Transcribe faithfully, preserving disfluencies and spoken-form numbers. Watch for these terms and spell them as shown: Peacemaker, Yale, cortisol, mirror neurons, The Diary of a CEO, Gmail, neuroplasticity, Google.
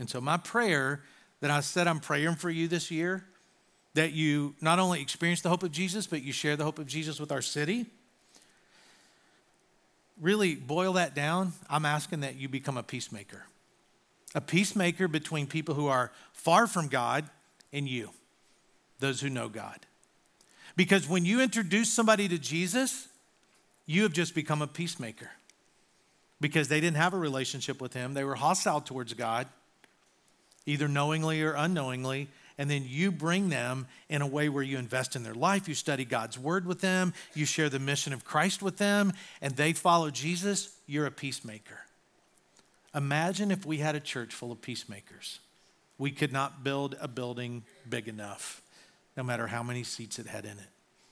And so my prayer that I said I'm praying for you this year, that you not only experience the hope of Jesus, but you share the hope of Jesus with our city. Really boil that down, I'm asking that you become a peacemaker. A peacemaker between people who are far from God and you, those who know God. Because when you introduce somebody to Jesus, you have just become a peacemaker. Because they didn't have a relationship with him. They were hostile towards God, either knowingly or unknowingly. And then you bring them in a way where you invest in their life. You study God's word with them. You share the mission of Christ with them. And they follow Jesus. You're a peacemaker. Imagine if we had a church full of peacemakers. We could not build a building big enough, no matter how many seats it had in it.